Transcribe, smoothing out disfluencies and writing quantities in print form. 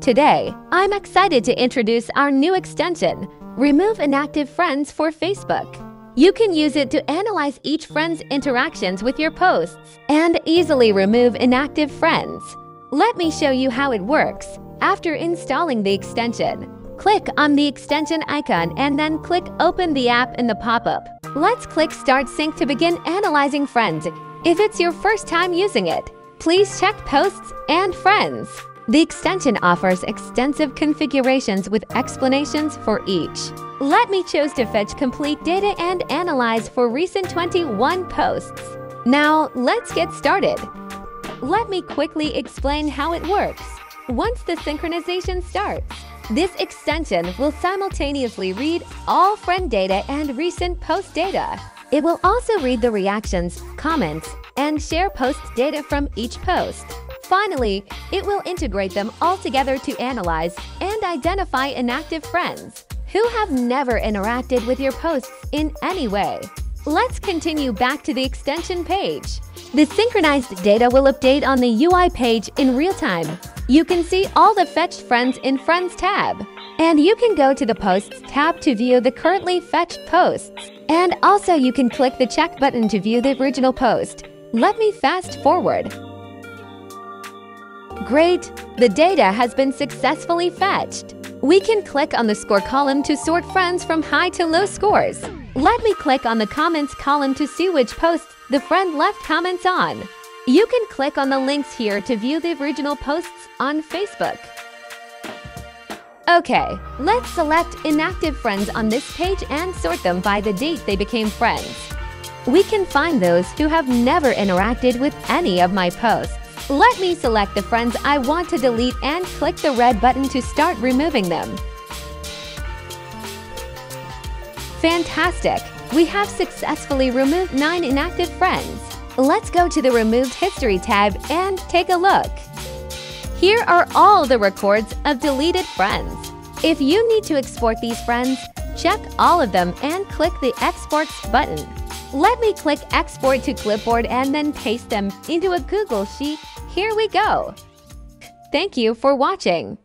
Today, I'm excited to introduce our new extension, Remove Inactive Friends for Facebook. You can use it to analyze each friend's interactions with your posts and easily remove inactive friends. Let me show you how it works. After installing the extension, click on the extension icon and then click Open the app in the pop-up. Let's click Start Sync to begin analyzing friends. If it's your first time using it, please check Posts and Friends. The extension offers extensive configurations with explanations for each. Let me choose to fetch complete data and analyze for recent 21 posts. Now, let's get started. Let me quickly explain how it works. Once the synchronization starts, this extension will simultaneously read all friend data and recent post data. It will also read the reactions, comments, and share post data from each post. Finally, it will integrate them all together to analyze and identify inactive friends who have never interacted with your posts in any way. Let's continue back to the extension page. The synchronized data will update on the UI page in real time. You can see all the fetched friends in Friends tab. And you can go to the Posts tab to view the currently fetched posts. And also you can click the check button to view the original post. Let me fast forward. Great! The data has been successfully fetched. We can click on the score column to sort friends from high to low scores. Let me click on the comments column to see which posts the friend left comments on. You can click on the links here to view the original posts on Facebook. Okay, let's select inactive friends on this page and sort them by the date they became friends. We can find those who have never interacted with any of my posts. Let me select the friends I want to delete and click the red button to start removing them. Fantastic! We have successfully removed 9 inactive friends. Let's go to the Removed History tab and take a look. Here are all the records of deleted friends. If you need to export these friends, check all of them and click the Exports button. Let me click Export to Clipboard and then paste them into a Google Sheet. Here we go! Thank you for watching.